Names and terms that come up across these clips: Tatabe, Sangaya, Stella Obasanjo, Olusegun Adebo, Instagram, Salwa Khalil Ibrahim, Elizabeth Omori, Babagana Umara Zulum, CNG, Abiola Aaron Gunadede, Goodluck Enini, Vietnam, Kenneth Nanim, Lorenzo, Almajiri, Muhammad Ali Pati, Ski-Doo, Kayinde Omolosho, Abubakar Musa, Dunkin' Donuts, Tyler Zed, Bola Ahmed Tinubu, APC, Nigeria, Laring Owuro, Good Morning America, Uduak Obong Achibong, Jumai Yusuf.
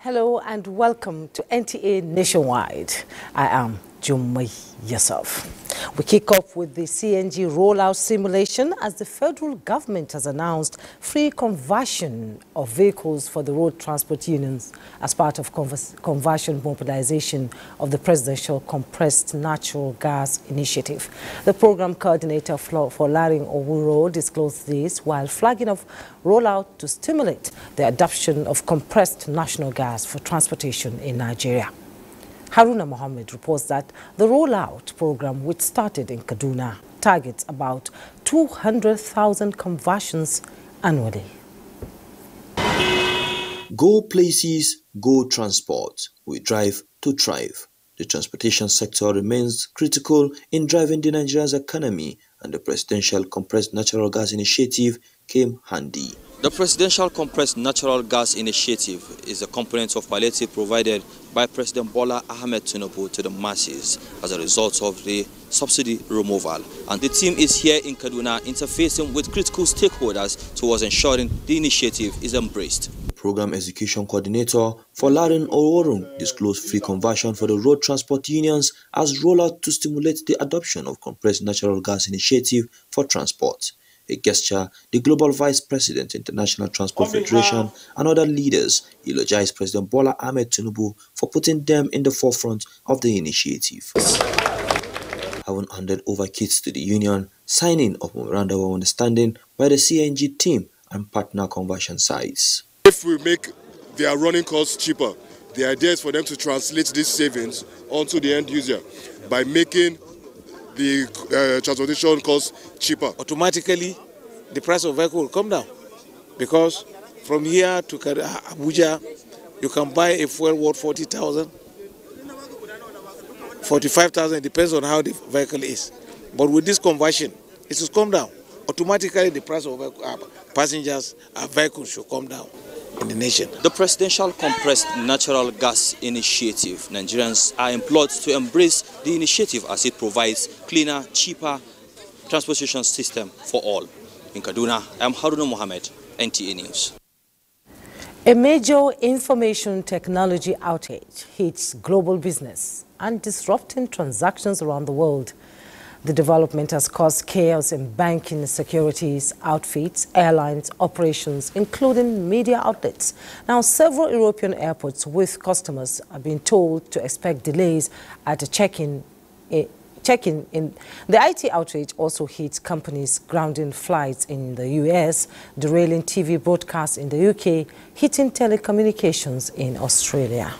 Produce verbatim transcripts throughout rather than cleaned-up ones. Hello and welcome to N T A Nationwide. I am Jumai Yusuf. We kick off with the C N G rollout simulation as the federal government has announced free conversion of vehicles for the road transport unions as part of conversion mobilization of the Presidential Compressed Natural Gas Initiative. The program coordinator for Laring Owuro disclosed this while flagging off rollout to stimulate the adoption of compressed natural gas for transportation in Nigeria. Haruna Mohammed reports that the rollout program, which started in Kaduna, targets about two hundred thousand conversions annually. Go places, go transport. We drive to thrive. The transportation sector remains critical in driving the Nigeria's economy, and the Presidential Compressed Natural Gas Initiative came handy. The Presidential Compressed Natural Gas Initiative is a component of palliative provided by President Bola Ahmed Tinubu to the masses as a result of the subsidy removal. And the team is here in Kaduna interfacing with critical stakeholders towards ensuring the initiative is embraced. Program Execution Coordinator Folarin Olorun disclosed free conversion for the road transport unions as rollout to stimulate the adoption of compressed natural gas initiative for transport. A gesture the Global Vice President, International Transport Federation, and other leaders eulogized President Bola Ahmed Tinubu for putting them in the forefront of the initiative. Having handed over kits to the union, signing of memorandum of understanding by the C N G team and partner conversion sites. If we make their running costs cheaper, the idea is for them to translate these savings onto the end user by making the uh, transportation costs cheaper. Automatically, the price of vehicle will come down, because from here to Abuja, you can buy a fuel worth forty thousand, forty-five thousand, depends on how the vehicle is. But with this conversion, it will come down. Automatically, the price of uh, passengers and vehicles should come down in the nation. The Presidential Compressed Natural Gas Initiative, Nigerians are implored to embrace the initiative as it provides cleaner, cheaper transportation system for all. In Kaduna, I'm Haruna Mohammed, N T A News. A major information technology outage hits global business and disrupting transactions around the world. The development has caused chaos in banking, securities, outfits, airlines, operations, including media outlets. Now, several European airports with customers are being told to expect delays at a check-in. Check-in in the I T outage also hits companies grounding flights in the U S, derailing T V broadcasts in the U K, hitting telecommunications in Australia.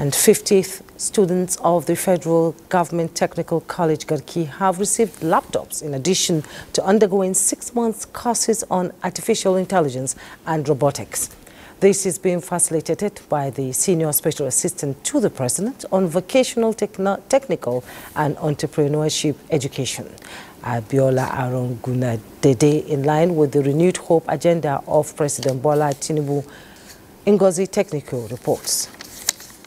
And fiftieth students of the Federal Government Technical College, Garki, have received laptops in addition to undergoing six months courses on artificial intelligence and robotics. This is being facilitated by the Senior Special Assistant to the President on Vocational Techno Technical and Entrepreneurship Education, Abiola Aaron Gunadede, in line with the renewed hope agenda of President Bola Tinubu. Ngozi Technical reports.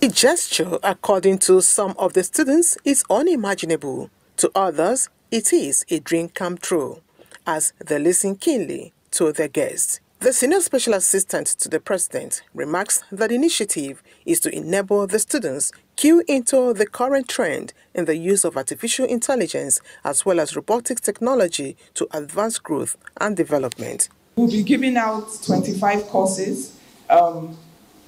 The gesture, according to some of the students, is unimaginable. To others, it is a dream come true, as they listen keenly to their guests. The Senior Special Assistant to the President remarks that the initiative is to enable the students cue into the current trend in the use of artificial intelligence as well as robotics technology to advance growth and development. We'll be giving out twenty-five courses Um,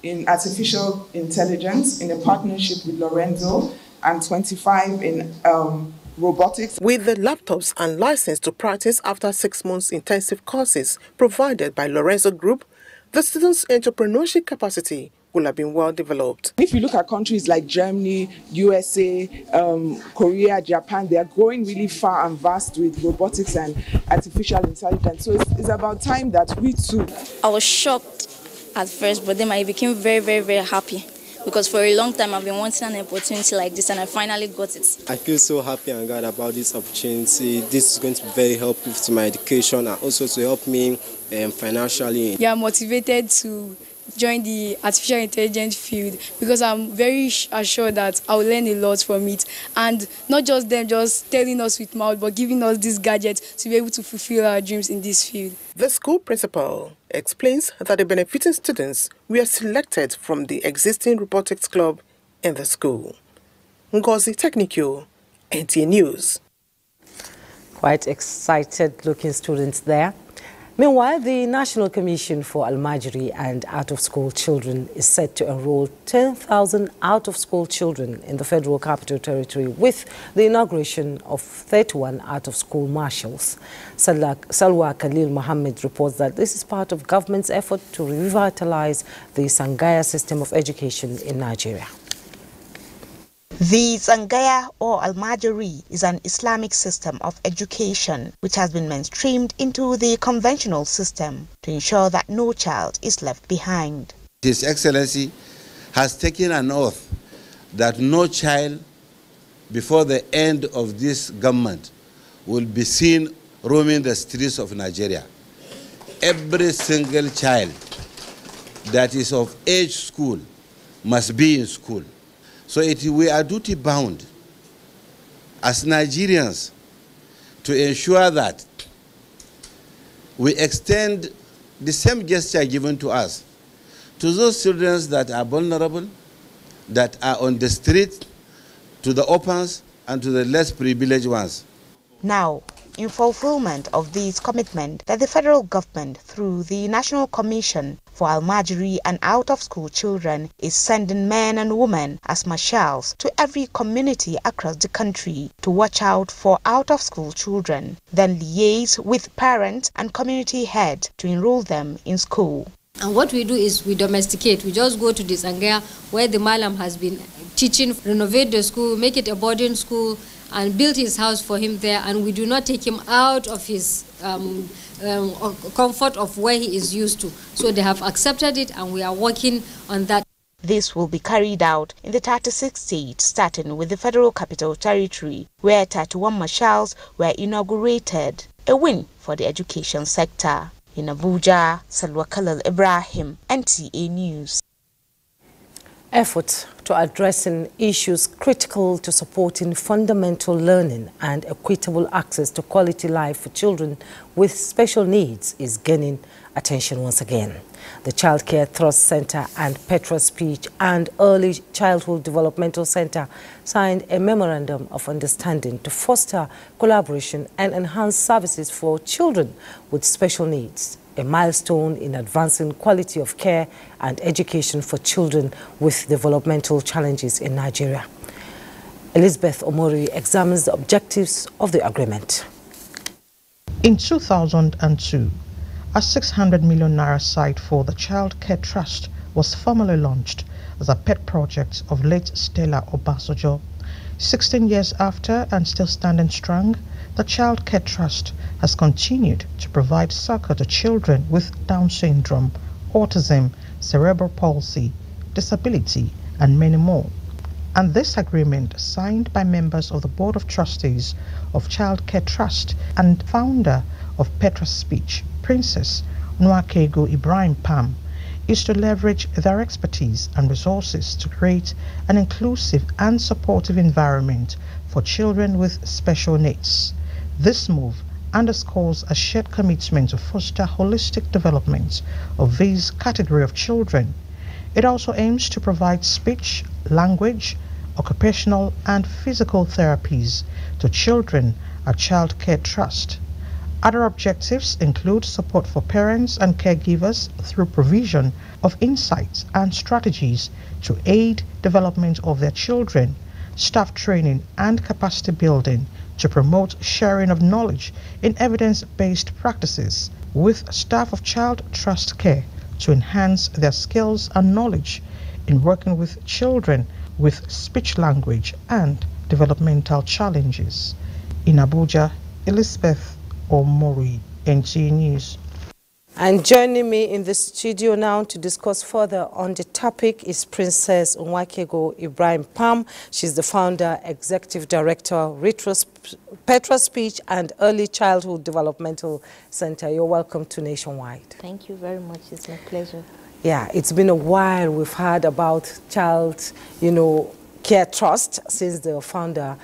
in artificial intelligence in a partnership with Lorenzo, and twenty-five in um, robotics. With the laptops and license to practice after six months intensive courses provided by Lorenzo Group, the students' entrepreneurship capacity will have been well developed. If you look at countries like Germany, U S A, um, Korea, Japan, they are going really far and vast with robotics and artificial intelligence. So it's, it's about time that we too. I was shocked at first, but then I became very, very, very happy, because for a long time I've been wanting an opportunity like this, and I finally got it. I feel so happy and glad about this opportunity. This is going to be very helpful to my education and also to help me um, financially. You are motivated to join the artificial intelligence field, because I'm very assured that I'll learn a lot from it. And not just them just telling us with mouth, but giving us these gadgets to be able to fulfill our dreams in this field. The school principal explains that the benefiting students were selected from the existing robotics club in the school. Ngozi Technico, N T A News. Quite excited-looking students there. Meanwhile, the National Commission for Almajiri and Out-of-School Children is set to enroll ten thousand out-of-school children in the Federal Capital Territory with the inauguration of thirty-one out-of-school marshals. Salwa Khalil Mohammed reports that this is part of government's effort to revitalize the Sangaya system of education in Nigeria. The Sangaya or Almajiri is an Islamic system of education which has been mainstreamed into the conventional system to ensure that no child is left behind. His Excellency has taken an oath that no child before the end of this government will be seen roaming the streets of Nigeria. Every single child that is of age school must be in school. So it, we are duty-bound as Nigerians to ensure that we extend the same gesture given to us to those children that are vulnerable, that are on the street, to the orphans, and to the less privileged ones. Now, in fulfillment of this commitment that the federal government, through the National Commission for Almajiri and Out-of-School Children, is sending men and women as marshals to every community across the country to watch out for out-of-school children, then liaise with parents and community heads to enroll them in school. And what we do is we domesticate. We just go to the Sangaya where the Malam has been teaching, renovate the school, make it a boarding school, and build his house for him there, and we do not take him out of his um, um, comfort of where he is used to. So they have accepted it, and we are working on that. This will be carried out in the thirty-six states, starting with the Federal Capital Territory, where thirty-one marshals were inaugurated, a win for the education sector. In Abuja, Salwa Khalil Ibrahim, N T A News. Efforts to addressing issues critical to supporting fundamental learning and equitable access to quality life for children with special needs is gaining attention once again. The Child Care Trust Centre and Petra Speech and Early Childhood Developmental Centre signed a memorandum of understanding to foster collaboration and enhance services for children with special needs, a milestone in advancing quality of care and education for children with developmental challenges in Nigeria. Elizabeth Omori examines the objectives of the agreement. In two thousand two, a six hundred million naira site for the Child Care Trust was formally launched as a pet project of late Stella Obasanjo. sixteen years after, and still standing strong, the Child Care Trust has continued to provide succor to children with Down syndrome, autism, cerebral palsy, disability, and many more. And this agreement, signed by members of the Board of Trustees of Child Care Trust and founder of Petra Speech, Princess Nwakego Ibrahim Pam, is to leverage their expertise and resources to create an inclusive and supportive environment for children with special needs. This move underscores a shared commitment to foster holistic development of this category of children. It also aims to provide speech, language, occupational and physical therapies to children at Child Care Trust. Other objectives include support for parents and caregivers through provision of insights and strategies to aid development of their children, staff training and capacity building to promote sharing of knowledge in evidence-based practices with staff of Child Trust Care to enhance their skills and knowledge in working with children with speech, language and developmental challenges. In Abuja, Elizabeth Omori, N T A News. And joining me in the studio now to discuss further on the topic is Princess Nwakego Ibrahim Pam. She's the founder, executive director, Petra Speech and Early Childhood Developmental Centre. You're welcome to Nationwide. Thank you very much. It's my pleasure. Yeah, it's been a while we've heard about Child, you know, Care Trust since the founder,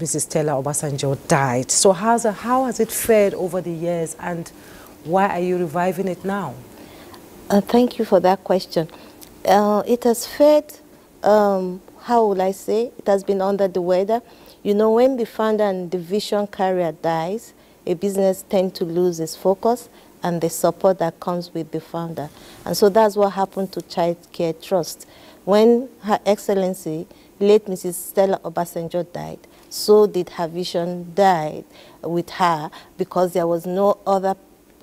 Missus Stella Obasanjo, died. So how's a, how has it fared over the years, and why are you reviving it now? Uh, thank you for that question. Uh, it has fared, um, how will I say, it has been under the weather. You know, when the founder and the vision carrier dies, a business tends to lose its focus and the support that comes with the founder. And so that's what happened to Child Care Trust. When Her Excellency, late Missus Stella Obasanjo died, so did her vision die with her, because there was no other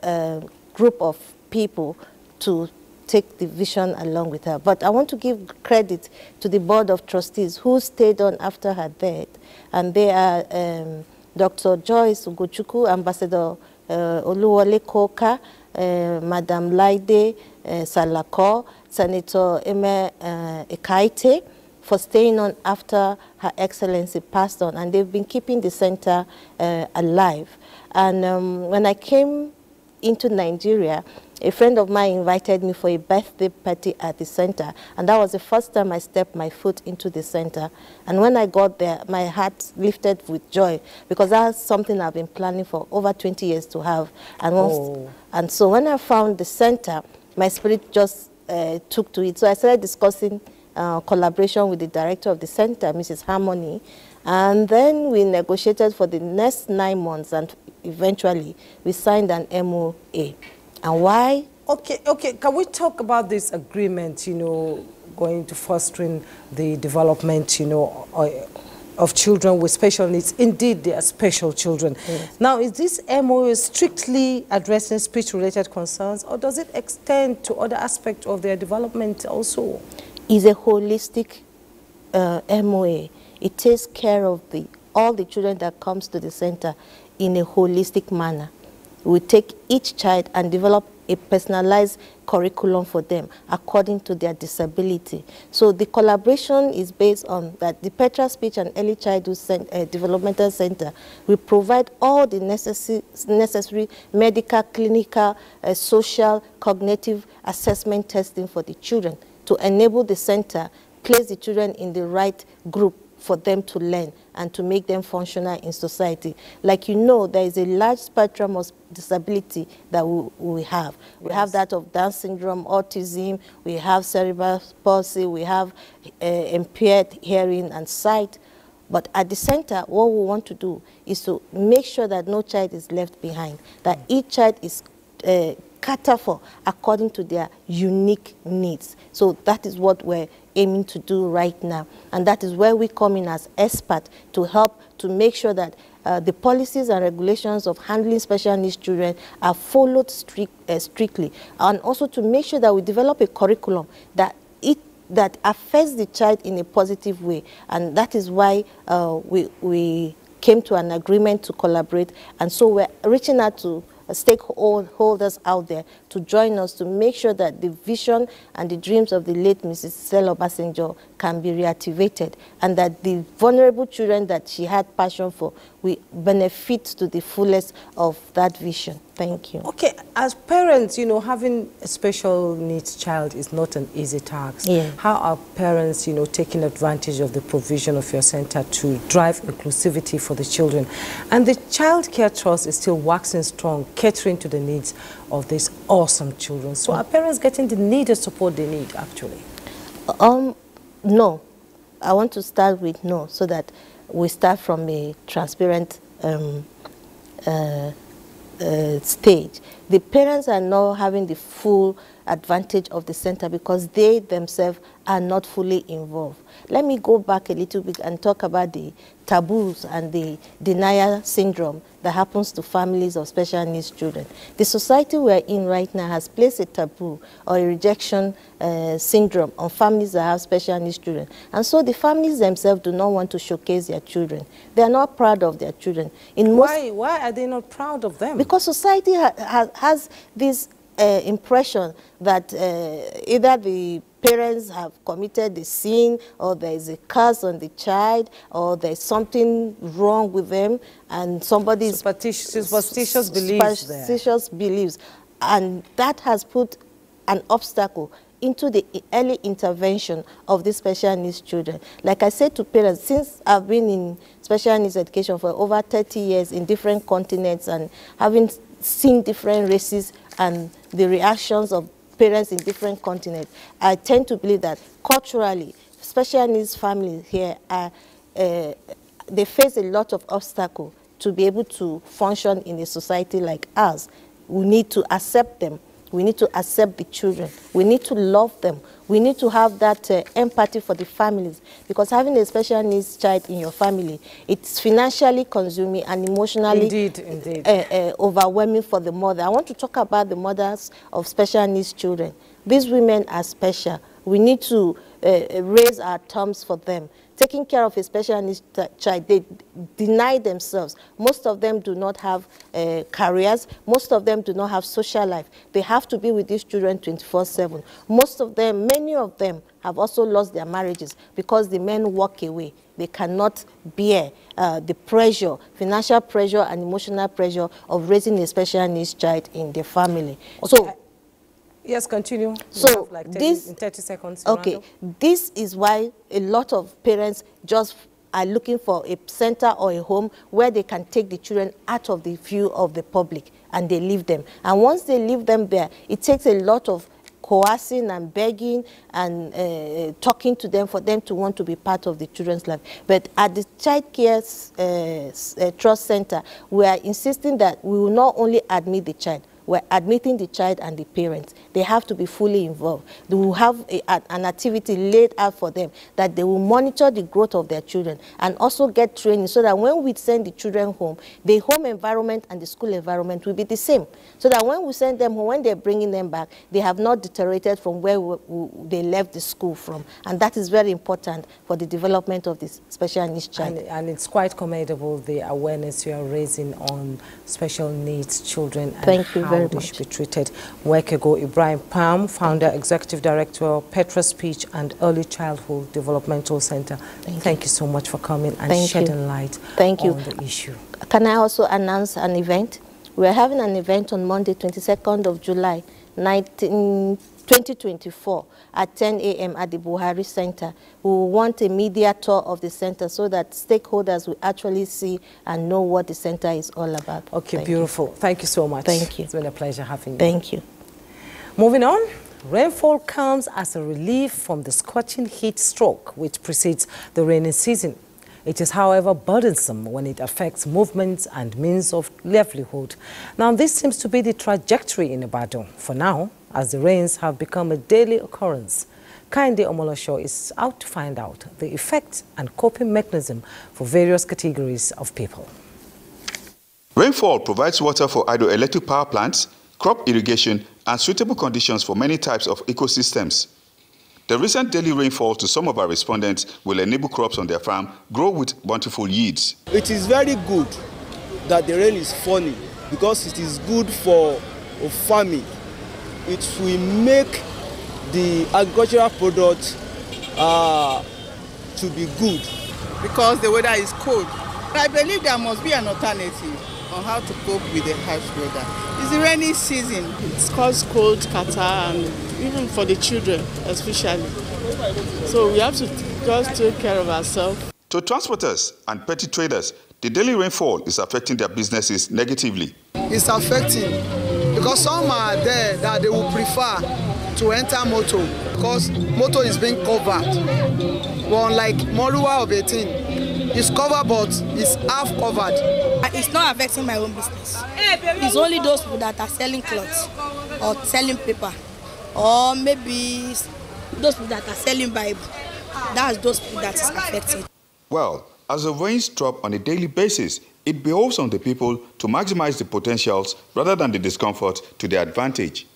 uh, group of people to take the vision along with her. But I want to give credit to the board of trustees who stayed on after her death. And they are um, Doctor Joyce Uguchuku, Ambassador Uh, Oluwole Koka, uh, Madam Laide uh, Salako, Senator Eme uh, Ekaite, for staying on after Her Excellency passed on, and they've been keeping the center uh, alive. And um, when I came into Nigeria, a friend of mine invited me for a birthday party at the center, and that was the first time I stepped my foot into the center. And when I got there, my heart lifted with joy, because that's something I've been planning for over twenty years to have. And, oh. and so when I found the center, my spirit just uh, took to it. So I started discussing Uh, collaboration with the director of the center, Missus Harmony, and then we negotiated for the next nine months, and eventually we signed an M O A. And why? Okay, okay. Can we talk about this agreement, you know, going to fostering the development, you know, of children with special needs? Indeed, they are special children. Yes. Now, is this M O A strictly addressing speech-related concerns, or does it extend to other aspects of their development also? Is a holistic uh, M O A. It takes care of the, all the children that comes to the center in a holistic manner. We take each child and develop a personalized curriculum for them according to their disability. So the collaboration is based on that. The Petra Speech and Early Childhood Cent uh, Developmental Centre will provide all the necessary, necessary medical, clinical, uh, social, cognitive assessment testing for the children, to enable the center place the children in the right group for them to learn and to make them functional in society. Like, you know, there is a large spectrum of disability that we, we have. We yes. have that of Down syndrome, autism, we have cerebral palsy, we have uh, impaired hearing and sight. But at the center, what we want to do is to make sure that no child is left behind, that mm. each child is uh, catered for according to their unique needs. So that is what we're aiming to do right now, and that is where we come in as experts to help to make sure that uh, the policies and regulations of handling special needs children are followed strict, uh, strictly, and also to make sure that we develop a curriculum that it that affects the child in a positive way. And that is why uh, we we came to an agreement to collaborate, and so we're reaching out to stakeholders out there to join us to make sure that the vision and the dreams of the late Missus Stella Obasanjo can be reactivated, and that the vulnerable children that she had passion for will benefit to the fullest of that vision. Thank you. Okay, as parents, you know, having a special needs child is not an easy task. Yeah. How are parents, you know, taking advantage of the provision of your center to drive inclusivity for the children? And the Child Care Trust is still waxing strong, catering to the needs of these awesome children. So are parents getting the needed support they need, actually? Um, no. I want to start with no, so that we start from a transparent um, uh, uh, stage. The parents are not having the full advantage of the center because they themselves are not fully involved. Let me go back a little bit and talk about the taboos and the denial syndrome that happens to families of special needs children. The society we're in right now has placed a taboo or a rejection uh, syndrome on families that have special needs children. And so the families themselves do not want to showcase their children. They are not proud of their children. In most why, why are they not proud of them? Because society ha ha has this Uh, impression that uh, either the parents have committed a sin, or there is a curse on the child, or there is something wrong with them, and somebody's superstitious, superstitious beliefs superstitious there. beliefs, and that has put an obstacle into the early intervention of these special needs children. Like I said to parents, since I've been in special needs education for over thirty years in different continents and having seen different races and the reactions of parents in different continents, I tend to believe that culturally, special needs families here, are, uh, they face a lot of obstacles to be able to function in a society like ours. We need to accept them. We need to accept the children. We need to love them. We need to have that uh, empathy for the families, because having a special needs child in your family, it's financially consuming and emotionally indeed, indeed. Uh, uh, overwhelming for the mother. I want to talk about the mothers of special needs children. These women are special. We need to uh, raise our terms for them. Taking care of a special needs child, they deny themselves. Most of them do not have uh, careers. Most of them do not have social life. They have to be with these children twenty-four seven. Most of them, many of them, have also lost their marriages because the men walk away. They cannot bear uh, the pressure, financial pressure and emotional pressure of raising a special needs child in their family. So. Yes, continue. So like thirty, this, in thirty seconds. Okay, Rando. This is why a lot of parents just are looking for a center or a home where they can take the children out of the view of the public, and they leave them. And once they leave them there, it takes a lot of coercing and begging and uh, talking to them for them to want to be part of the children's life. But at the Child Care uh, uh, Trust Center, we are insisting that we will not only admit the child, we're admitting the child and the parents. They have to be fully involved. They will have a, an activity laid out for them that they will monitor the growth of their children and also get training so that when we send the children home, the home environment and the school environment will be the same. So that when we send them home, when they're bringing them back, they have not deteriorated from where we, we, they left the school from. And that is very important for the development of this special needs child. And, and it's quite commendable, the awareness you are raising on special needs children. And thank you very much. They should be treated. Nwakego Ibrahim Pam, founder, executive director of Petra Speech and Early Childhood Developmental Centre. Thank, Thank you. you so much for coming and Thank shedding you. light Thank on you. the issue. Can I also announce an event? We are having an event on Monday, twenty-second of July, twenty twenty-four, at ten A M at the Buhari Center. We want a media tour of the center so that stakeholders will actually see and know what the center is all about. Okay, Thank beautiful. You. Thank you so much. Thank you. It's been a pleasure having you. Thank you. Moving on. Rainfall comes as a relief from the scorching heat stroke which precedes the rainy season. It is, however, burdensome when it affects movements and means of livelihood. Now, this seems to be the trajectory in Ibadan for now, as the rains have become a daily occurrence. Kayinde Omolosho is out to find out the effect and coping mechanism for various categories of people. Rainfall provides water for hydroelectric power plants, crop irrigation, and suitable conditions for many types of ecosystems. The recent daily rainfall to some of our respondents will enable crops on their farm grow with bountiful yields. It is very good that the rain is falling because it is good for farming. It will make the agricultural product uh, to be good. Because the weather is cold. I believe there must be an alternative on how to cope with the harsh weather. It's the rainy season. It's caused cold, catarrh, and even for the children especially. So we have to just take care of ourselves. To transporters and petty traders, the daily rainfall is affecting their businesses negatively. It's affecting because some are there that they will prefer to enter motor because motor is being covered. Well, unlike Moluwa of eighteen, it's covered but it's half covered. It's not affecting my own business. It's only those people that are selling clothes or selling paper or maybe those people that are selling Bible. That's those people that is affected. Well, as the rains drop on a daily basis, it behoves on the people to maximize the potentials rather than the discomfort to their advantage.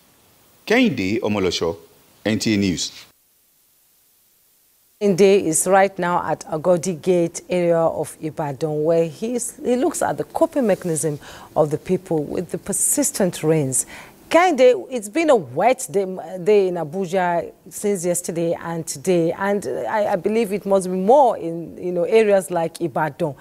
Kayinde Omolosho, N T A News. Kayinde is right now at Agodi Gate area of Ibadan, where he, is, he looks at the coping mechanism of the people with the persistent rains. Kayinde, it's been a wet day, day in Abuja since yesterday and today, and I, I believe it must be more in you know areas like Ibadan.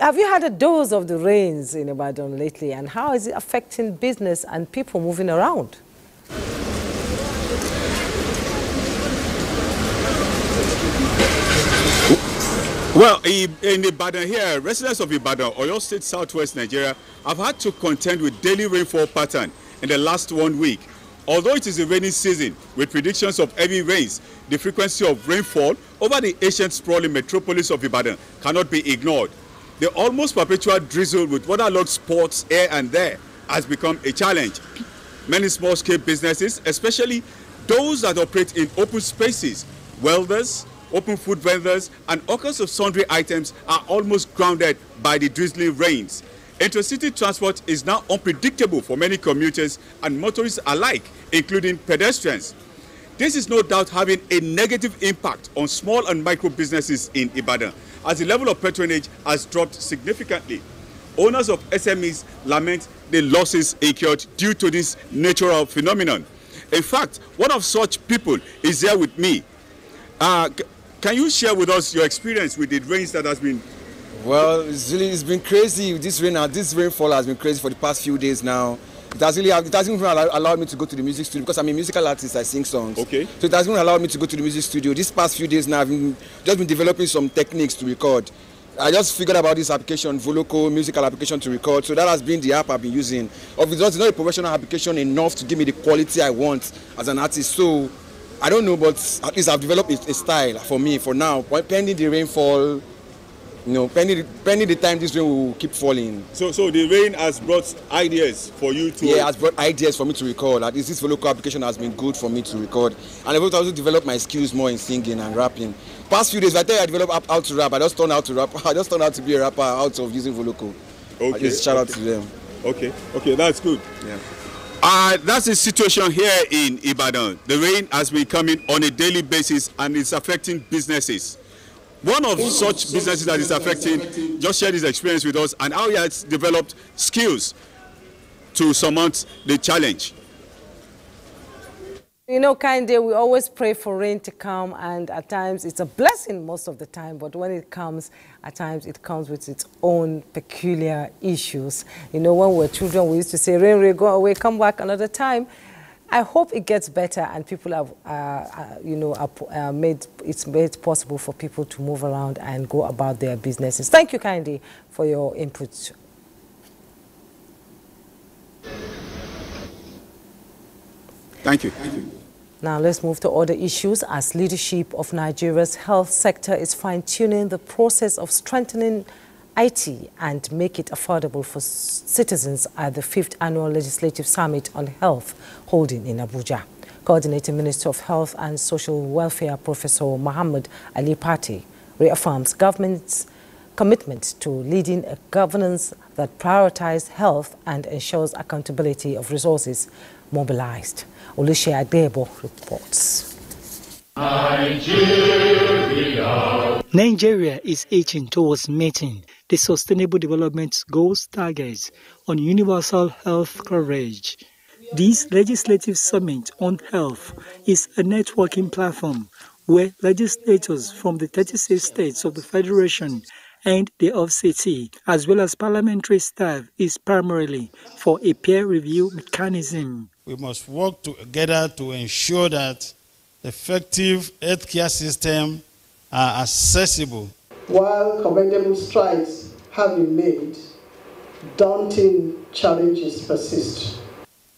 Have you had a dose of the rains in Ibadan lately, and how is it affecting business and people moving around? Well, in Ibadan here, residents of Ibadan, Oyo State, Southwest Nigeria, have had to contend with daily rainfall pattern in the last one week. Although it is a rainy season with predictions of heavy rains, the frequency of rainfall over the ancient sprawling metropolis of Ibadan cannot be ignored. The almost perpetual drizzle with waterlogged spots here and there has become a challenge. Many small-scale businesses, especially those that operate in open spaces, welders, open food vendors, and all kinds of sundry items are almost grounded by the drizzling rains. Intercity transport is now unpredictable for many commuters and motorists alike, including pedestrians. This is no doubt having a negative impact on small and micro businesses in Ibadan, as the level of patronage has dropped significantly. Owners of S M Es lament the losses incurred due to this natural phenomenon. In fact, one of such people is here with me. Uh, Can you share with us your experience with the rains that has been? Well, it's really it's been crazy. This rain, this rainfall has been crazy for the past few days now. It has really it hasn't even allowed me to go to the music studio because I'm a musical artist. I sing songs. Okay. So it hasn't allowed me to go to the music studio. These past few days now, I've been, just been developing some techniques to record. I just figured about this application, Voloco, musical application to record. So that has been the app I've been using. Obviously, it's not a professional application enough to give me the quality I want as an artist. So I don't know, but at least I've developed a style for me for now. Pending the rainfall, you know, pending, pending the time this rain will keep falling. So, so the rain has brought ideas for you to. Yeah, has brought ideas for me to record. At least this Voloco application has been good for me to record, and I've also developed my skills more in singing and rapping. Past few days, I tell you, I developed how to rap. I just turned out to rap. I just turned out to be a rapper out of using Voloco. Okay. I just shout okay. out to them. Okay. Okay, that's good. Yeah. Uh, that's the situation here in Ibadan. The rain has been coming on a daily basis and it's affecting businesses. One of such businesses that is affecting, just shared his experience with us and how he has developed skills to surmount the challenge. You know, kind day, we always pray for rain to come, and at times it's a blessing most of the time, but when it comes, at times it comes with its own peculiar issues. You know, when we were children, we used to say, rain, rain, go away, come back another time. I hope it gets better and people have, uh, uh, you know, are, uh, made, it's made possible for people to move around and go about their businesses. Thank you, kindly, for your input. Thank you. Thank you. Now let's move to other issues as leadership of Nigeria's health sector is fine-tuning the process of strengthening I T and make it affordable for citizens at the fifth Annual Legislative Summit on Health holding in Abuja. Coordinating Minister of Health and Social Welfare, Professor Muhammad Ali Pati, reaffirms government's commitment to leading a governance that prioritizes health and ensures accountability of resources mobilized. Olusegun Adebo reports. Nigeria. Nigeria is itching towards meeting the Sustainable Development Goals targets on universal health coverage. This legislative summit on health is a networking platform where legislators from the thirty-six states of the Federation and the O F C T, as well as parliamentary staff, is primarily for a peer review mechanism. We must work together to ensure that effective healthcare systems are accessible. While commendable strides have been made, daunting challenges persist.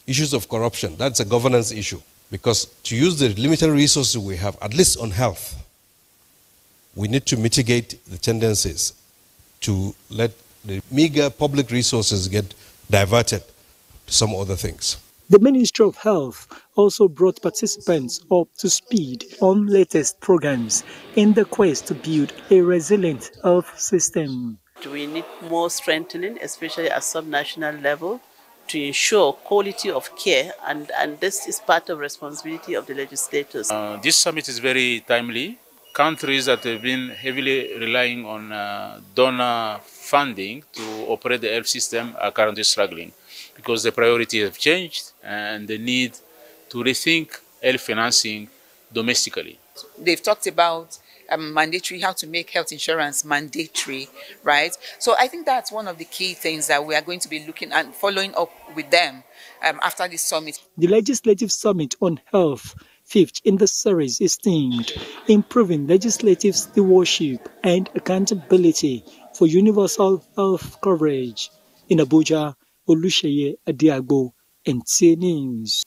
Issues of corruption, that's a governance issue, because to use the limited resources we have, at least on health, we need to mitigate the tendencies to let the meager public resources get diverted to some other things. The Ministry of Health also brought participants up to speed on latest programs in the quest to build a resilient health system. We need more strengthening, especially at sub-national level, to ensure quality of care, and, and this is part of the responsibility of the legislators. Uh, this summit is very timely. Countries that have been heavily relying on uh, donor funding to operate the health system are currently struggling, because the priorities have changed and the need to rethink health financing domestically. They've talked about um, mandatory, how to make health insurance mandatory, right? So I think that's one of the key things that we are going to be looking and following up with them um, after this summit. The Legislative Summit on Health fifth in the series is themed Improving Legislative Stewardship and Accountability for Universal Health Coverage. In Abuja, Olusheye Adiago, N T A News.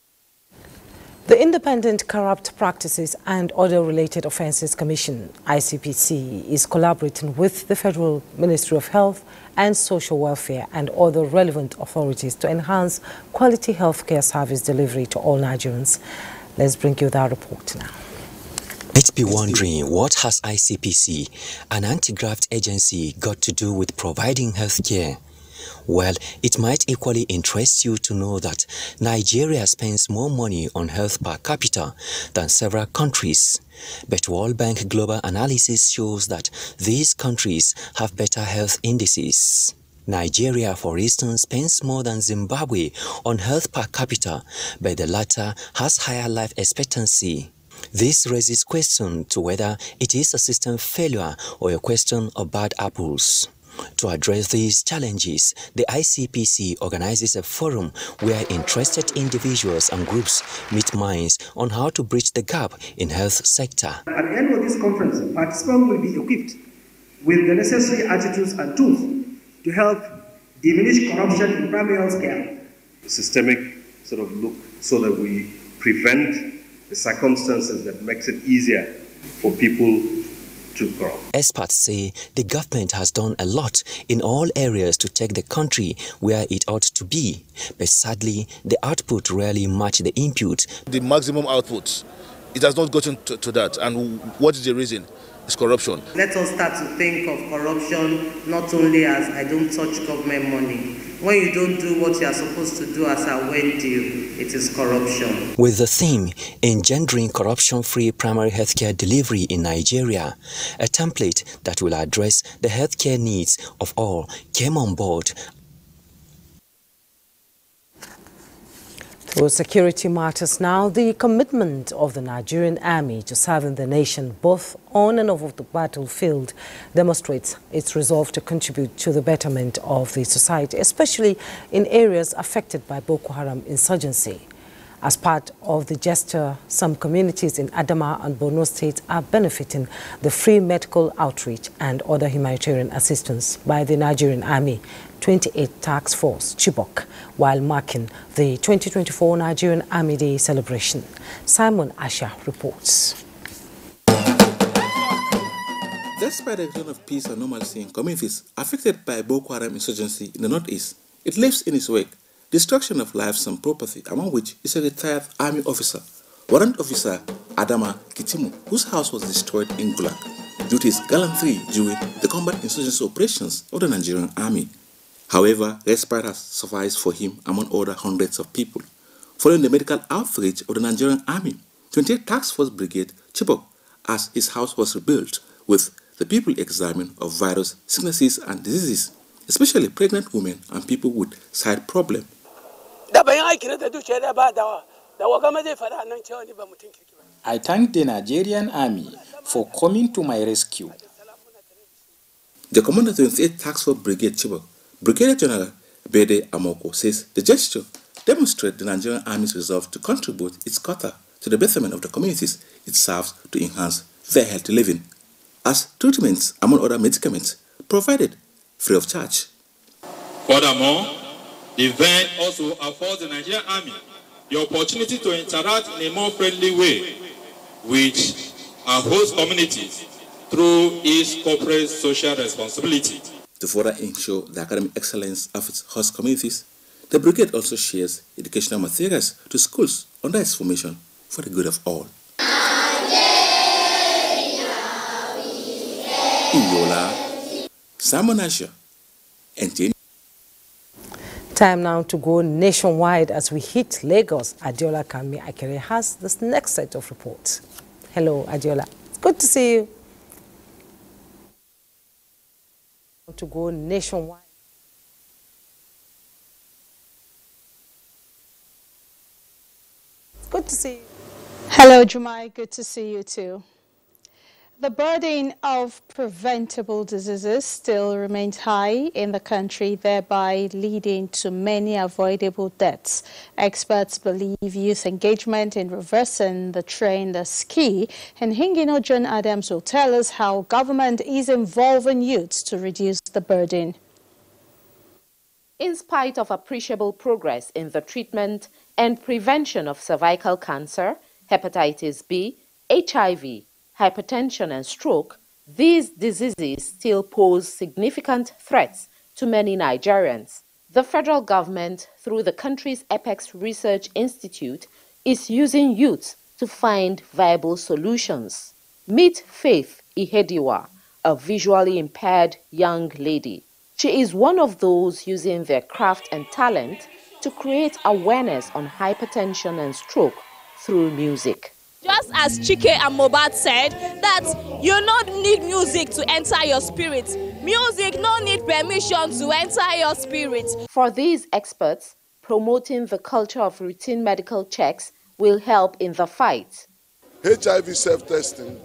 The Independent Corrupt Practices and Other Related Offences Commission, I C P C, is collaborating with the Federal Ministry of Health and Social Welfare and other relevant authorities to enhance quality healthcare service delivery to all Nigerians. Let's bring you that report now. Let's be wondering, what has I C P C, an anti-graft agency, got to do with providing healthcare? Well, it might equally interest you to know that Nigeria spends more money on health per capita than several countries. But World Bank Global Analysis shows that these countries have better health indices. Nigeria, for instance, spends more than Zimbabwe on health per capita, but the latter has higher life expectancy. This raises question to whether it is a system failure or a question of bad apples. To address these challenges, the I C P C organizes a forum where interested individuals and groups meet minds on how to bridge the gap in health sector. At the end of this conference, participants will be equipped with the necessary attitudes and tools to help diminish corruption in primary health care. A systemic sort of look so that we prevent the circumstances that makes it easier for people. Experts say the government has done a lot in all areas to take the country where it ought to be, but sadly, the output rarely matches the input. The maximum output, it has not gotten to, to that, and what is the reason? It's corruption. Let us start to think of corruption not only as I don't touch government money. When you don't do what you are supposed to do as a well deal, it is corruption. With the theme, Engendering Corruption-Free Primary Healthcare Delivery in Nigeria, a template that will address the healthcare needs of all came on board. Through security matters now, the commitment of the Nigerian army to serving the nation both on and off the battlefield demonstrates its resolve to contribute to the betterment of the society, especially in areas affected by Boko Haram insurgency. As part of the gesture, some communities in Adamawa and Borno states are benefiting the free medical outreach and other humanitarian assistance by the Nigerian Army twenty-eight Task Force Chibok, while marking the twenty twenty-four Nigerian Army Day celebration. Simon Asha reports. Despite the return of peace and normalcy in communities affected by Boko Haram insurgency in the northeast, it leaves in its wake destruction of lives and property, among which is a retired army officer, warrant officer Adama Kitimu, whose house was destroyed in Gulag due to his gallantry during the combat insurgency operations of the Nigerian army. However, respite has sufficed for him among other hundreds of people. Following the medical outreach of the Nigerian army, twenty-eight Task Force Brigade Chibok, as his house was rebuilt with the people examined of virus, sicknesses and diseases, especially pregnant women and people with side problems. I thank the Nigerian army for coming to my rescue. The commander of the twenty-eight Task Force Brigade Chibok, Brigadier General Bede Amoko, says the gesture demonstrates the Nigerian army's resolve to contribute its quota to the betterment of the communities it serves to enhance their healthy living, as treatments among other medicaments provided free of charge. Furthermore, the event also affords the Nigerian army the opportunity to interact in a more friendly way with our host communities through its corporate social responsibility. To further ensure the academic excellence of its host communities, the brigade also shares educational materials to schools under its formation for the good of all. Iyola, Simon Asha, N T A. Time now to go nationwide as we hit Lagos. Adiola Kami Akere has this next set of reports. Hello, Adiola. Good to see you. To go nationwide. Good to see you. Hello, Jumai. Good to see you too. The burden of preventable diseases still remains high in the country, thereby leading to many avoidable deaths. Experts believe youth engagement in reversing the trend is key, and Hingino John Adams will tell us how government is involving youths to reduce the burden. In spite of appreciable progress in the treatment and prevention of cervical cancer, hepatitis B, H I V, hypertension and stroke, these diseases still pose significant threats to many Nigerians. The federal government, through the country's Apex Research Institute, is using youths to find viable solutions. Meet Faith Ihediwa, a visually impaired young lady. She is one of those using their craft and talent to create awareness on hypertension and stroke through music. Just as Chike and Mobat said, that you don't need music to enter your spirit. Music no need permission to enter your spirit. For these experts, promoting the culture of routine medical checks will help in the fight. H I V self-testing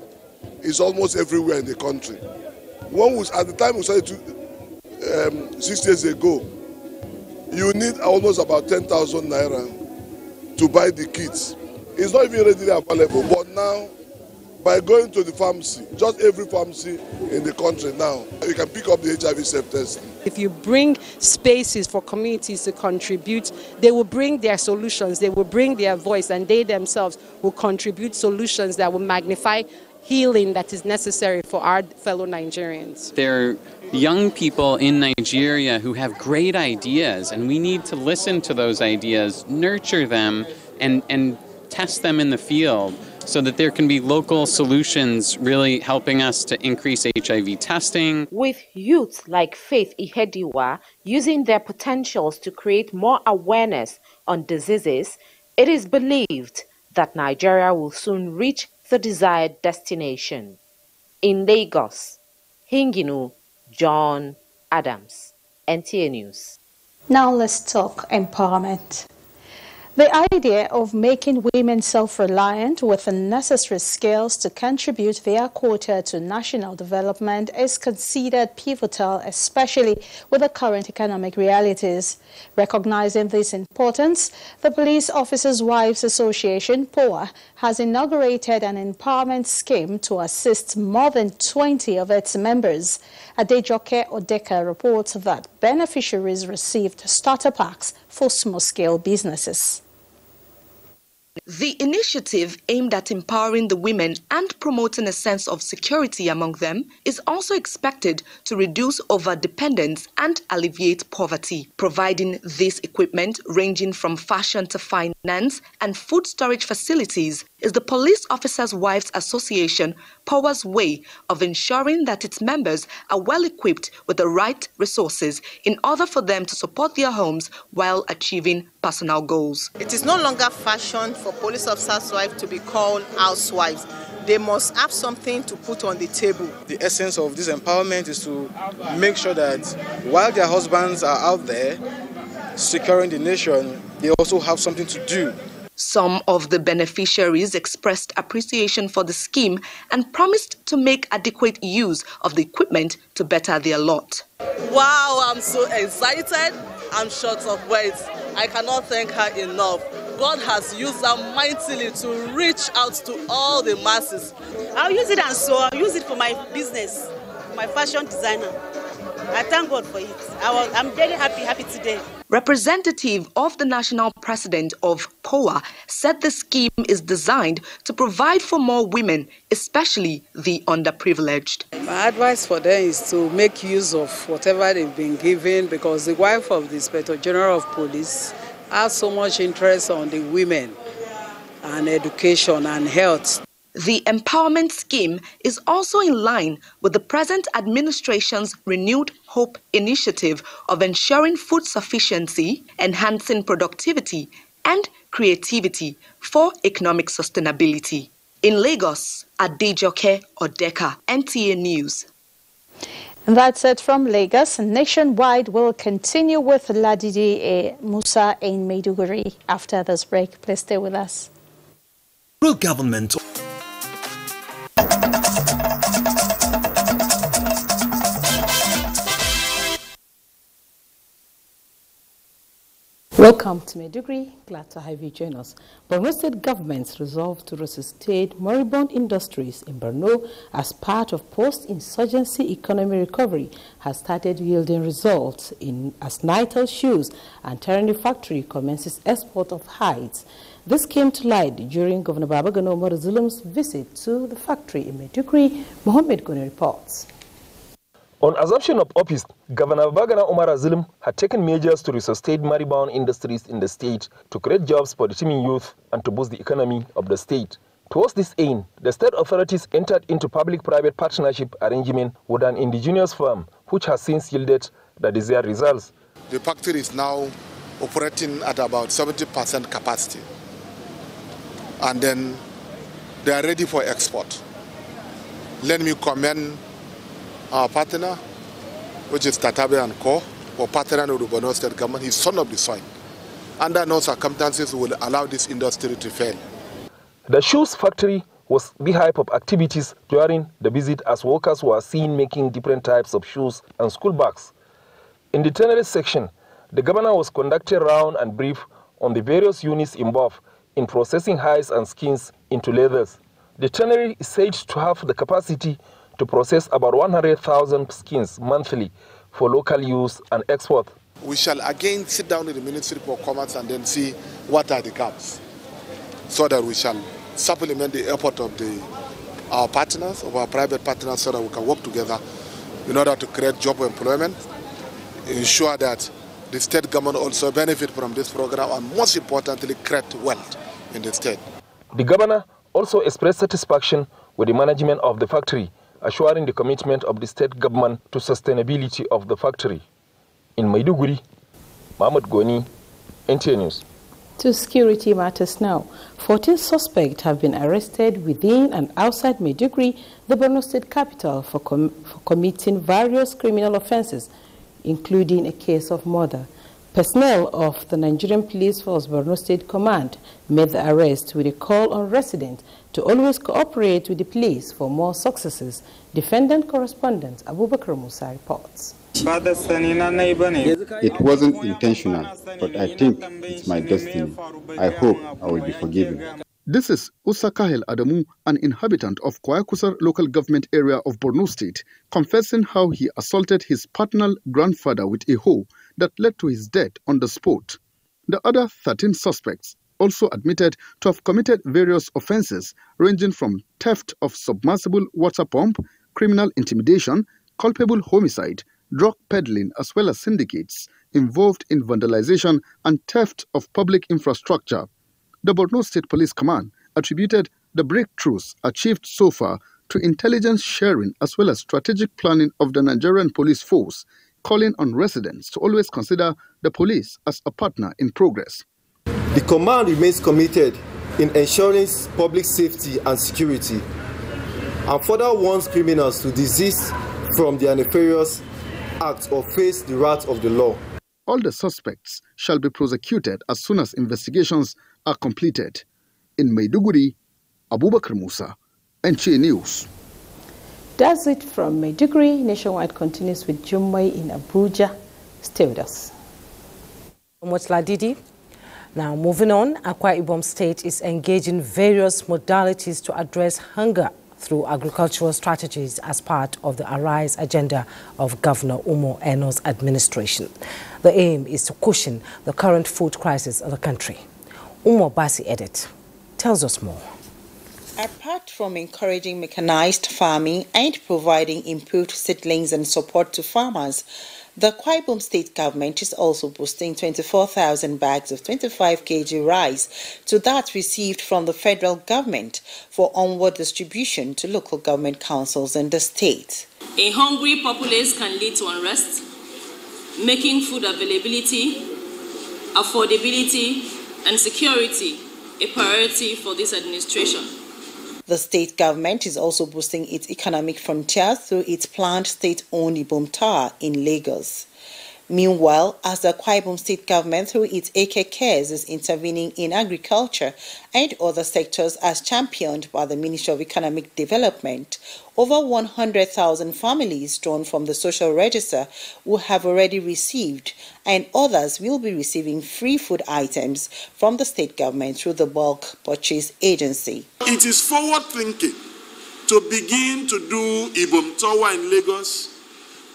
is almost everywhere in the country. One was, at the time we started to, um, six years ago, you need almost about ten thousand naira to buy the kits. It's not even readily available, but now, by going to the pharmacy, just every pharmacy in the country now, you can pick up the H I V self-test. If you bring spaces for communities to contribute, they will bring their solutions, they will bring their voice, and they themselves will contribute solutions that will magnify healing that is necessary for our fellow Nigerians. There are young people in Nigeria who have great ideas, and we need to listen to those ideas, nurture them, and and test them in the field so that there can be local solutions really helping us to increase H I V testing. With youths like Faith Ihediwa using their potentials to create more awareness on diseases, it is believed that Nigeria will soon reach the desired destination. In Lagos, Hinginu John Adams, N T A News. Now let's talk empowerment. The idea of making women self-reliant with the necessary skills to contribute their quota to national development is considered pivotal, especially with the current economic realities. Recognizing this importance, the Police Officers' Wives Association, POWA, has inaugurated an empowerment scheme to assist more than twenty of its members. Adejoke Odeka reports that beneficiaries received starter packs for small-scale businesses. The initiative, aimed at empowering the women and promoting a sense of security among them, is also expected to reduce over-dependence and alleviate poverty. Providing this equipment, ranging from fashion to finance and food storage facilities, is the Police Officers' Wives Association, POWA's, way of ensuring that its members are well equipped with the right resources in order for them to support their homes while achieving personal goals. It is no longer fashion for police officers' wives to be called housewives. They must have something to put on the table. The essence of this empowerment is to make sure that while their husbands are out there securing the nation, they also have something to do. Some of the beneficiaries expressed appreciation for the scheme and promised to make adequate use of the equipment to better their lot. Wow, I'm so excited. I'm short of words. I cannot thank her enough. God has used her mightily to reach out to all the masses. I'll use it, and so I'll use it for my business, my fashion designer. I thank God for it. I was, I'm very happy, happy today. Representative of the national president of POWA said the scheme is designed to provide for more women, especially the underprivileged. My advice for them is to make use of whatever they've been given, because the wife of the Inspector General of Police has so much interest on the women and education and health. The empowerment scheme is also in line with the present administration's renewed hope initiative of ensuring food sufficiency, enhancing productivity and creativity for economic sustainability. In Lagos, Adejoke Odeka, N T A News. And that's it from Lagos. Nationwide will continue with Ladidi Musa in Maiduguri after this break. Please stay with us. Real government. Welcome to Maiduguri. Glad to have you join us. Borno State government's resolve to resuscitate moribund industries in Borno as part of post-insurgency economy recovery has started yielding results in as Nitel Shoes and Tyranny Factory commences export of hides. This came to light during Governor Babagana Umara Zulum's visit to the factory in Maiduguri. Mohammed Ndume reports. On assumption of office, Governor Babagana Umara Zulum had taken measures to resuscitate moribund industries in the state, to create jobs for the teeming youth and to boost the economy of the state. Towards this aim, the state authorities entered into public-private partnership arrangement with an indigenous firm, which has since yielded the desired results. The factory is now operating at about seventy percent capacity, and then they are ready for export. Let me commend our partner, which is Tatabe and Co, or partner with the Borno State government. He's son of the soil. Under no circumstances will allow this industry to fail. The shoes factory was the beehive of activities during the visit, as workers were seen making different types of shoes and school bags. In the tannery section, the governor was conducted round and brief on the various units involved in processing hides and skins into leathers. The tannery is said to have the capacity to process about one hundred thousand skins monthly for local use and export. We shall again sit down with the Ministry for Commerce and then see what are the gaps, so that we shall supplement the effort of the, our partners, of our private partners, so that we can work together in order to create job employment, ensure that the state government also benefit from this program, and most importantly, create wealth in the state. The governor also expressed satisfaction with the management of the factory, assuring the commitment of the state government to sustainability of the factory. In Maiduguri, Mohammed Ndume, N T A News. To security matters now. fourteen suspects have been arrested within and outside Maiduguri, the Borno State capital, for, com for committing various criminal offences, including a case of murder. Personnel of the Nigerian Police Force Borno State Command made the arrest with a call on residents to always cooperate with the police for more successes. Defendant correspondent Abubakar Musa reports. It wasn't intentional, but I think it's my destiny. I hope I will be forgiven. This is Usa Kahel Adamu, an inhabitant of Kwayakusar local government area of Borno State, confessing how he assaulted his paternal grandfather with a hoe that led to his death on the spot. The other thirteen suspects also admitted to have committed various offenses ranging from theft of submersible water pump, criminal intimidation, culpable homicide, drug peddling, as well as syndicates involved in vandalization and theft of public infrastructure. The Borno State Police Command attributed the breakthroughs achieved so far to intelligence sharing as well as strategic planning of the Nigerian police force, calling on residents to always consider the police as a partner in progress. The command remains committed in ensuring public safety and security, and further warns criminals to desist from their nefarious acts or face the wrath of the law. All the suspects shall be prosecuted as soon as investigations are completed. In Maiduguri, Abubakar Musa, N T A News. That's it from Maiduguri. Nationwide continues with Jumai in Abuja. Stay with us. Now, moving on, Akwa Ibom State is engaging various modalities to address hunger through agricultural strategies as part of the Arise agenda of Governor Umo Eno's administration. The aim is to cushion the current food crisis of the country. Umo Basi Edit tells us more. Apart from encouraging mechanized farming and providing improved seedlings and support to farmers, the Akwa Ibom State government is also boosting twenty-four thousand bags of twenty-five kilograms rice to that received from the federal government for onward distribution to local government councils in the state. A hungry populace can lead to unrest, making food availability, affordability, and security a priority for this administration. The state government is also boosting its economic frontier through its planned state-owned Ibom Tar in Lagos. Meanwhile, as the Akwa Ibom state government through its A K Cares is intervening in agriculture and other sectors as championed by the Ministry of Economic Development, over one hundred thousand families drawn from the social register will have already received, and others will be receiving free food items from the state government through the bulk purchase agency. It is forward thinking to begin to do Ibom Tower in Lagos,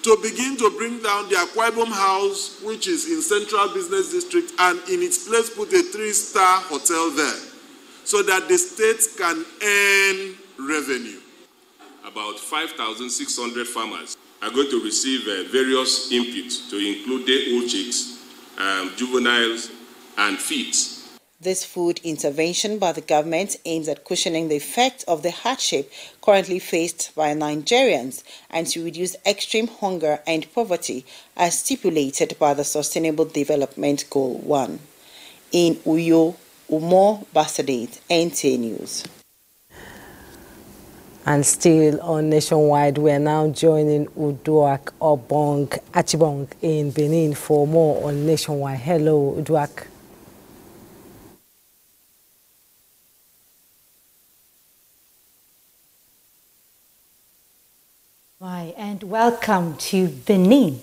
to begin to bring down the Akwa Ibom House, which is in Central Business District, and in its place put a three-star hotel there, so that the state can earn revenue. About five thousand six hundred farmers are going to receive uh, various inputs, to include day-old chicks, um, juveniles, and feeds. This food intervention by the government aims at cushioning the effect of the hardship currently faced by Nigerians and to reduce extreme hunger and poverty as stipulated by the Sustainable Development Goal one. In Uyo, Umo Basadit, N T A News. And still on Nationwide, we are now joining Uduak Obong Achibong in Benin for more on Nationwide. Hello, Uduak. Hi, and welcome to Benin.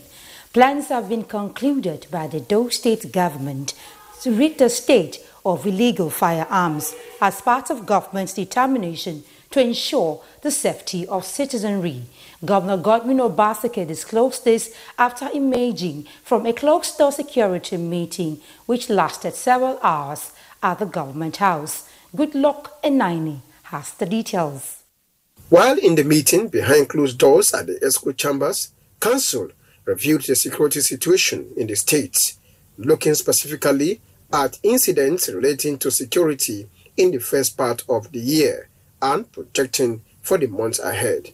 Plans have been concluded by the Edo State government to rid the state of illegal firearms as part of government's determination to ensure the safety of citizenry. Governor Godwin Obaseki disclosed this after emerging from a closed-door security meeting which lasted several hours at the government house. Goodluck Enini has the details. While in the meeting behind closed doors at the ESCO chambers, Council reviewed the security situation in the state, looking specifically at incidents relating to security in the first part of the year and projecting for the months ahead.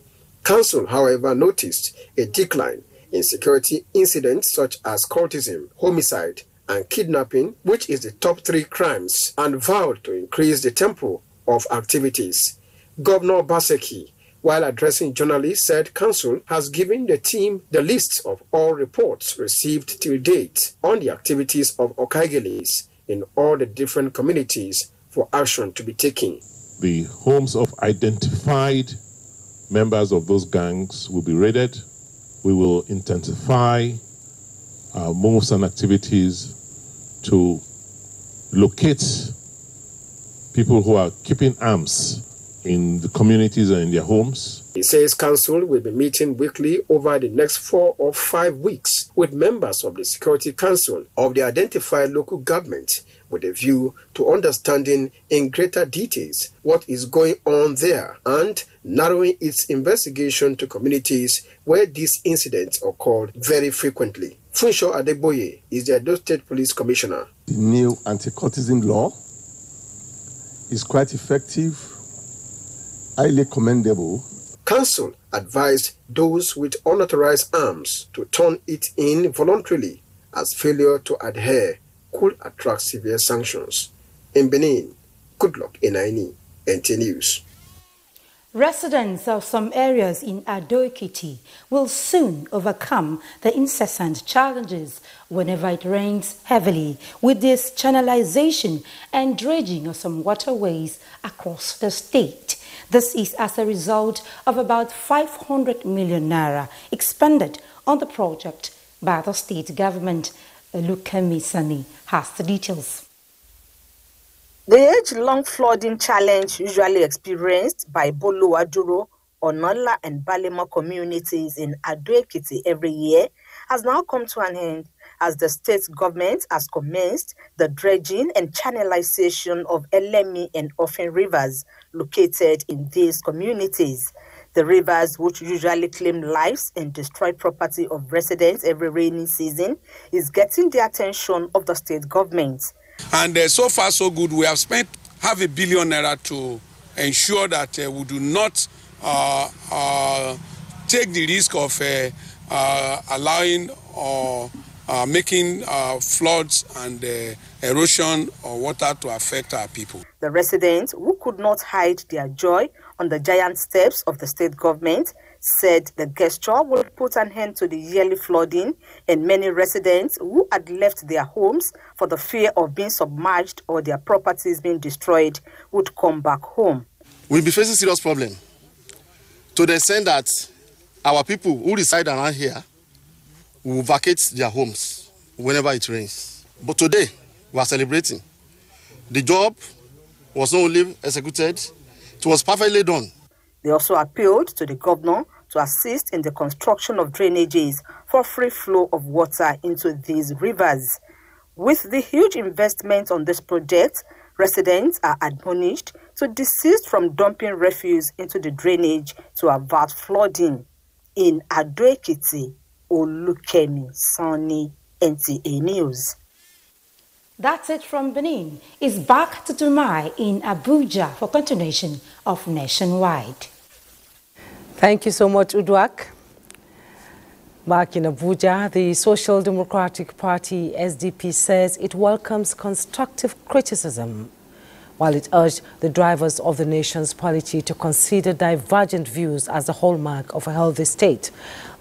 Council, however, noticed a decline in security incidents such as cultism, homicide, and kidnapping, which is the top three crimes, and vowed to increase the tempo of activities. Governor Obaseki, while addressing journalists, said Council has given the team the list of all reports received till date on the activities of Okaigles in all the different communities for action to be taken. The homes of identified members of those gangs will be raided. We will intensify our moves and activities to locate people who are keeping arms in the communities and in their homes. He says Council will be meeting weekly over the next four or five weeks with members of the Security Council of the identified local government with a view to understanding in greater details what is going on there and narrowing its investigation to communities where these incidents occurred very frequently. Funsho Adeboye is the Edo State Police Commissioner. The new anti-cultism law is quite effective, highly commendable. Council advised those with unauthorized arms to turn it in voluntarily, as failure to adhere could attract severe sanctions. In Benin, Goodluck Enini, N T A News. Residents of some areas in Ado Ekiti will soon overcome the incessant challenges whenever it rains heavily, with this channelization and dredging of some waterways across the state. This is as a result of about five hundred million naira expended on the project by the state government. Lukemi Sani has the details. The age-long flooding challenge usually experienced by Bolu Aduro, Onola and Balemo communities in Ado Ekiti every year has now come to an end, as the state government has commenced the dredging and channelization of Elemi and Ofen rivers located in these communities. The rivers, which usually claim lives and destroy property of residents every rainy season, is getting the attention of the state government. And uh, so far so good. We have spent half a billion naira to ensure that uh, we do not uh, uh, take the risk of uh, uh, allowing or uh, Uh, making uh, floods and uh, erosion or water to affect our people. The residents, who could not hide their joy on the giant steps of the state government, said the gesture would put an end to the yearly flooding and many residents who had left their homes for the fear of being submerged or their properties being destroyed would come back home. We'll be facing serious problem to the extent that our people who reside around here will vacate their homes whenever it rains. But today, we are celebrating. The job was not only executed, it was perfectly done. They also appealed to the governor to assist in the construction of drainages for free flow of water into these rivers. With the huge investment on this project, residents are admonished to desist from dumping refuse into the drainage to avert flooding. In Ado Ekiti, Olukemi Sani, N T A News. That's it from Benin. It's back to Dumai in Abuja for continuation of Nationwide. Thank you so much, Udwak. Back in Abuja, the Social Democratic Party, S D P, says it welcomes constructive criticism, while it urged the drivers of the nation's polity to consider divergent views as the hallmark of a healthy state.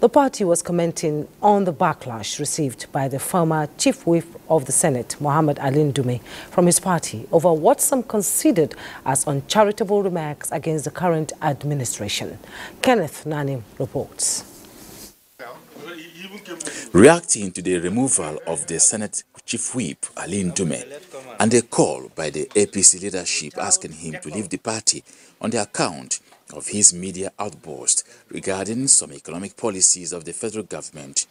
The party was commenting on the backlash received by the former chief whip of the Senate, Mohammed Ali Ndume, from his party over what some considered as uncharitable remarks against the current administration. Kenneth Nanim reports. Reacting to the removal of the Senate Chief Whip Ali Ndume and a call by the A P C leadership asking him to leave the party on the account of his media outburst regarding some economic policies of the federal government.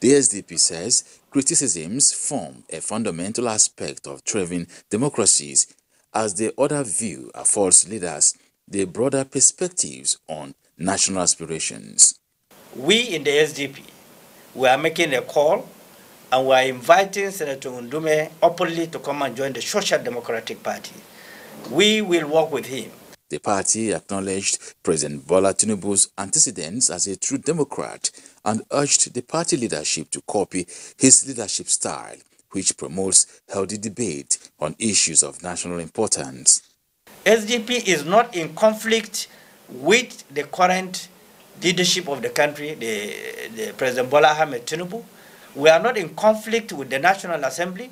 The S D P says criticisms form a fundamental aspect of thriving democracies, as the other view affords leaders the broader perspectives on national aspirations. We in the S D P, we are making a call and we are inviting Senator Ndume openly to come and join the Social Democratic Party. We will work with him. The party acknowledged President Bola Tinubu's antecedents as a true Democrat and urged the party leadership to copy his leadership style, which promotes healthy debate on issues of national importance. S D P is not in conflict with the current leadership of the country, the, the President Bola Ahmed Tinubu. We are not in conflict with the National Assembly.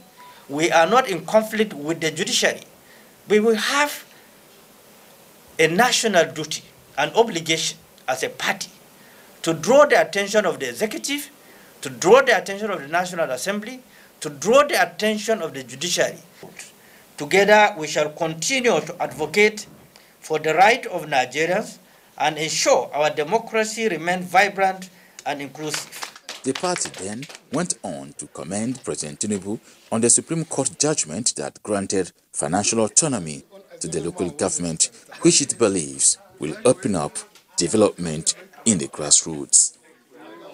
We are not in conflict with the judiciary. We will have a national duty, an obligation as a party to draw the attention of the executive, to draw the attention of the National Assembly, to draw the attention of the judiciary. Together, we shall continue to advocate for the right of Nigerians and ensure our democracy remains vibrant and inclusive. The party then went on to commend President Tinubu on the Supreme Court judgment that granted financial autonomy to the local government, which it believes will open up development in the grassroots.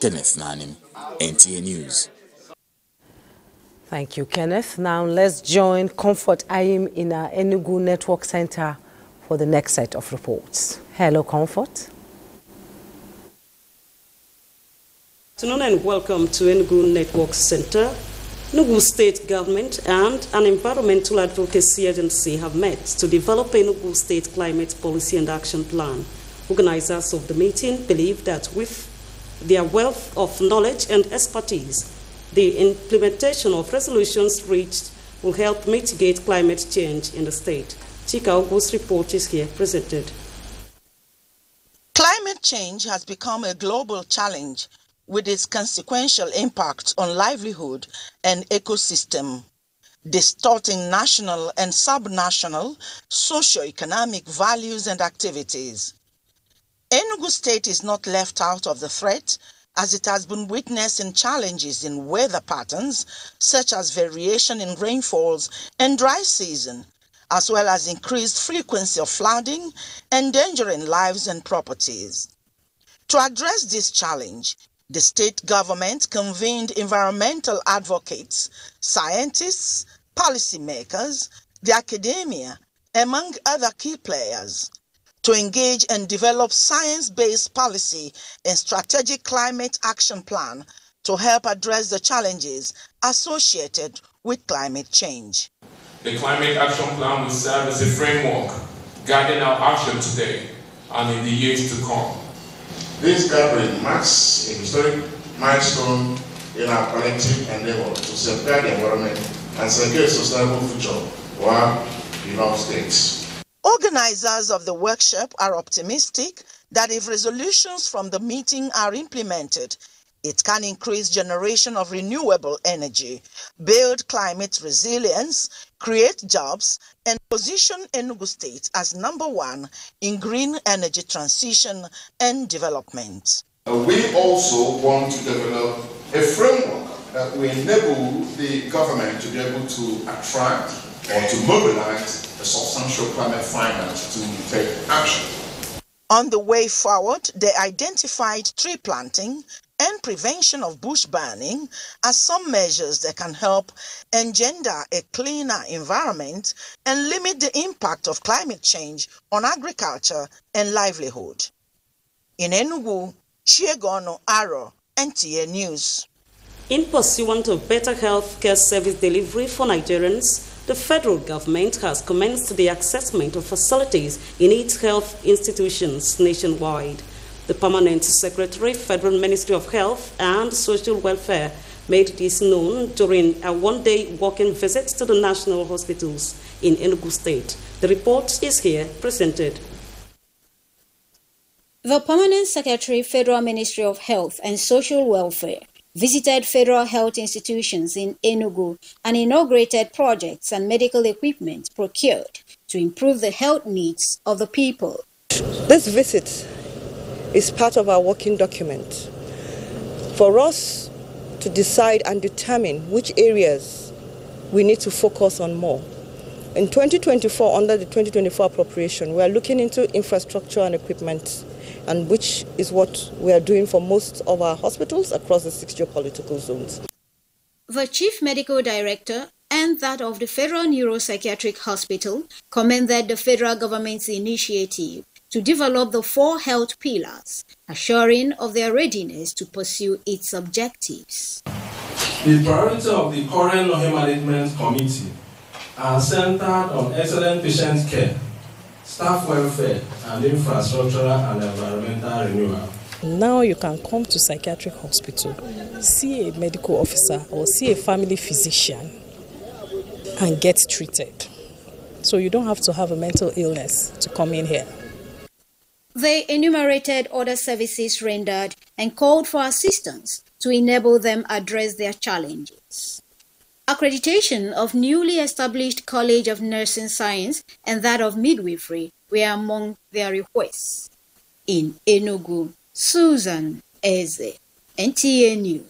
Kenneth Nanim, N T A News. Thank you, Kenneth. Now let's join Comfort Ayim in our Enugu Network Center for the next set of reports. Hello, Comfort. Good afternoon and welcome to Enugu Network Center. Enugu State Government and an environmental advocacy agency have met to develop Enugu State Climate Policy and Action Plan. Organizers of the meeting believe that with their wealth of knowledge and expertise, the implementation of resolutions reached will help mitigate climate change in the state. Chika Ogo's report is here presented. Climate change has become a global challenge, with its consequential impact on livelihood and ecosystem, distorting national and subnational socio-economic values and activities. Enugu State is not left out of the threat, as it has been witnessing challenges in weather patterns, such as variation in rainfalls and dry season, as well as increased frequency of flooding, endangering lives and properties. To address this challenge, the state government convened environmental advocates, scientists, policymakers, the academia, among other key players, to engage and develop science-based policy and strategic climate action plan to help address the challenges associated with climate change. The climate action plan will serve as a framework guiding our action today and in the years to come. This gathering marks a historic milestone in our collective endeavor to safeguard the environment and secure a sustainable future for our beloved states. Organizers of the workshop are optimistic that if resolutions from the meeting are implemented, it can increase generation of renewable energy, build climate resilience, create jobs, and position Enugu State as number one in green energy transition and development. We also want to develop a framework that will enable the government to be able to attract or to mobilize a substantial climate finance to take action. On the way forward, they identified tree planting and prevention of bush burning as some measures that can help engender a cleaner environment and limit the impact of climate change on agriculture and livelihood. In Enugu, Chiegono Aro, N T A News. In pursuant of better health care service delivery for Nigerians, the federal government has commenced the assessment of facilities in its health institutions nationwide. The Permanent Secretary, Federal Ministry of Health and Social Welfare, made this known during a one-day walking visit to the national hospitals in Enugu State. The report is here presented. The Permanent Secretary, Federal Ministry of Health and Social Welfare, visited federal health institutions in Enugu and inaugurated projects and medical equipment procured to improve the health needs of the people. This visit is part of our working document for us to decide and determine which areas we need to focus on more. In twenty twenty-four, under the twenty twenty-four appropriation, we are looking into infrastructure and equipment, and which is what we are doing for most of our hospitals across the six geopolitical zones. The Chief Medical Director and that of the Federal Neuropsychiatric Hospital commended the federal government's initiative to develop the four health pillars, assuring of their readiness to pursue its objectives. The priority of the current Nohe Management Committee are centered on excellent patient care, staff welfare, and infrastructural and environmental renewal. Now you can come to psychiatric hospital, see a medical officer or see a family physician and get treated. So you don't have to have a mental illness to come in here. They enumerated other services rendered and called for assistance to enable them address their challenges. Accreditation of newly established College of Nursing Science and that of Midwifery were among their requests. In Enugu, Susan Eze, N T A News.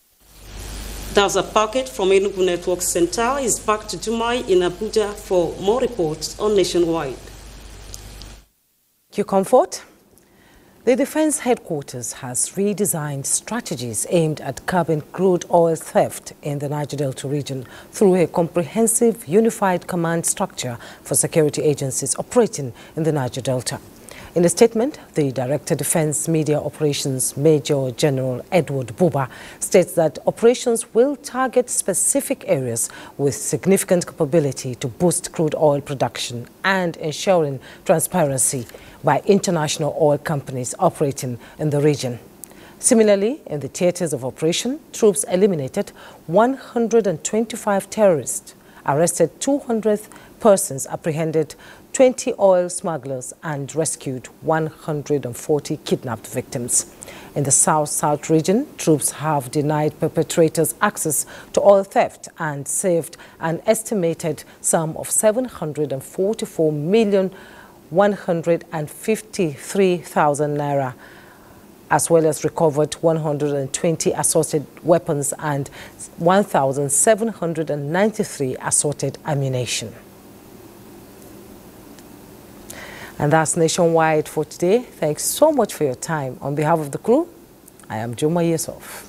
That's a packet from Enugu Network Center. Is back to Dumai in Abuja for more reports on Nationwide. You comfort. The Defense Headquarters has redesigned strategies aimed at curbing crude oil theft in the Niger Delta region through a comprehensive unified command structure for security agencies operating in the Niger Delta. In a statement, the Director of Defense Media Operations, Major General Edward Buba, states that operations will target specific areas with significant capability to boost crude oil production and ensuring transparency by international oil companies operating in the region. Similarly, in the theaters of operation, troops eliminated one hundred twenty-five terrorists, arrested two hundred persons, apprehended twenty oil smugglers, and rescued one hundred forty kidnapped victims. In the South-South region, troops have denied perpetrators access to oil theft and saved an estimated sum of seven hundred forty-four million one hundred fifty-three thousand naira, as well as recovered one hundred twenty assorted weapons and one thousand seven hundred ninety-three assorted ammunition. And that's Nationwide for today. Thanks so much for your time. On behalf of the crew, I am Juma Yusuf.